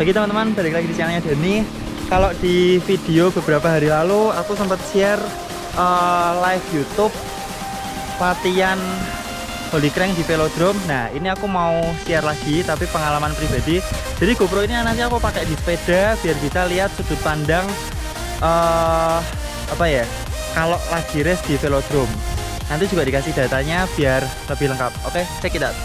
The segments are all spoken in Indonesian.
Bagi teman-teman, balik lagi di channelnya Denny. Kalau di video beberapa hari lalu aku sempat share live YouTube latihan Holy Crank di Velodrome. Nah, ini aku mau share lagi, tapi pengalaman pribadi. Jadi GoPro ini nanti aku pakai di sepeda biar kita lihat sudut pandang kalau lagi race di Velodrome. Nanti juga dikasih datanya biar lebih lengkap. Oke, check it out.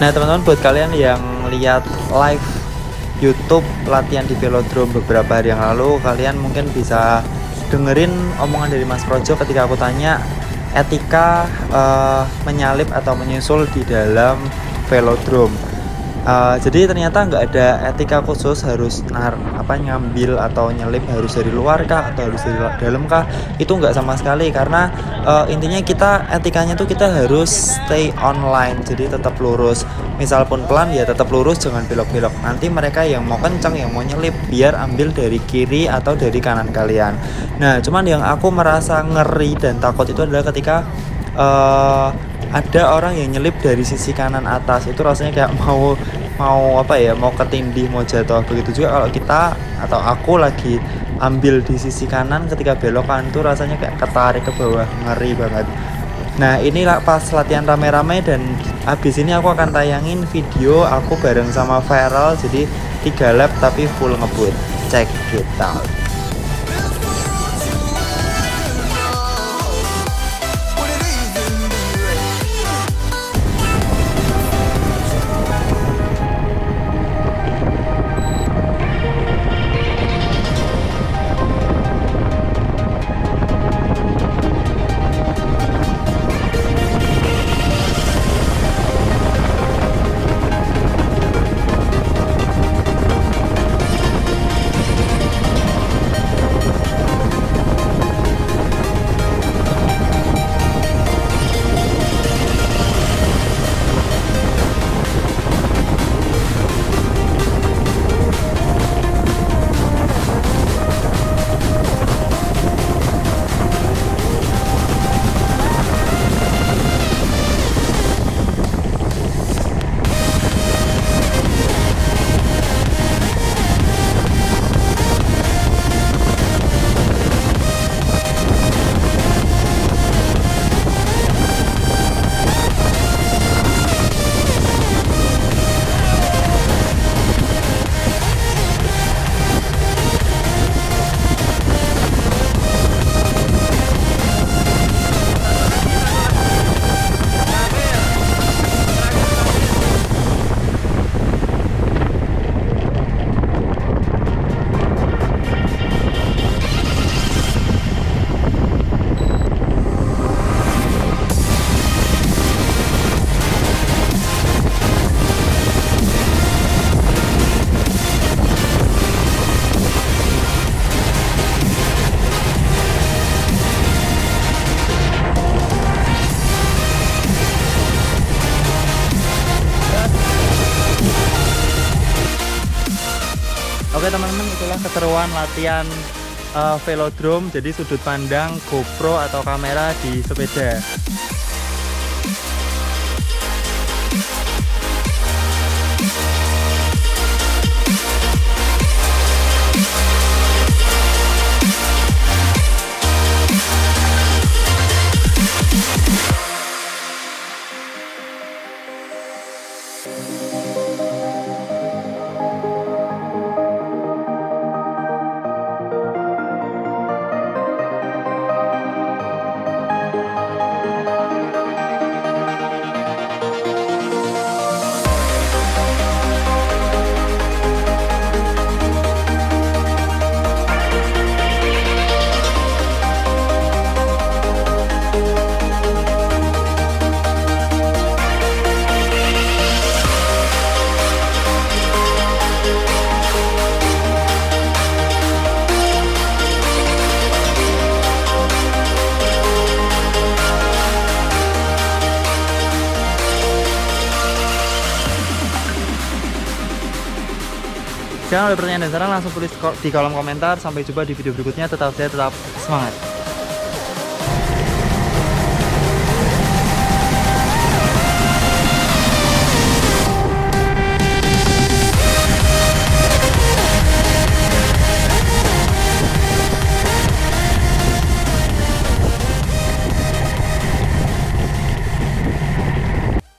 Nah teman-teman, buat kalian yang lihat live YouTube latihan di Velodrome beberapa hari yang lalu, kalian mungkin bisa dengerin omongan dari Mas Projo ketika aku tanya etika menyalip atau menyusul di dalam Velodrome. Jadi ternyata nggak ada etika khusus harus ngambil atau nyelip harus dari luar kah atau harus dari dalam kah, itu nggak sama sekali, karena intinya etikanya kita harus stay online, jadi tetap lurus. Misal pun pelan ya tetap lurus, jangan belok-belok. Nanti mereka yang mau kencang, yang mau nyelip, biar ambil dari kiri atau dari kanan kalian. Nah, cuman yang aku merasa ngeri dan takut itu adalah ketika ada orang yang nyelip dari sisi kanan atas. Itu rasanya kayak mau ketindih, mau jatuh. Begitu juga kalau kita atau aku lagi ambil di sisi kanan ketika belokan, tuh rasanya kayak ketarik ke bawah, ngeri banget. Nah, inilah pas latihan rame-rame, dan abis ini aku akan tayangin video aku bareng sama Feral, jadi 3 lap tapi full ngebut. Check it out. Oke teman-teman, itulah keseruan latihan Velodrome, jadi sudut pandang GoPro atau kamera di sepeda. Jangan ada pertanyaan dan saran, langsung tulis di kolom komentar. Sampai jumpa di video berikutnya. Tetap sehat, tetap semangat.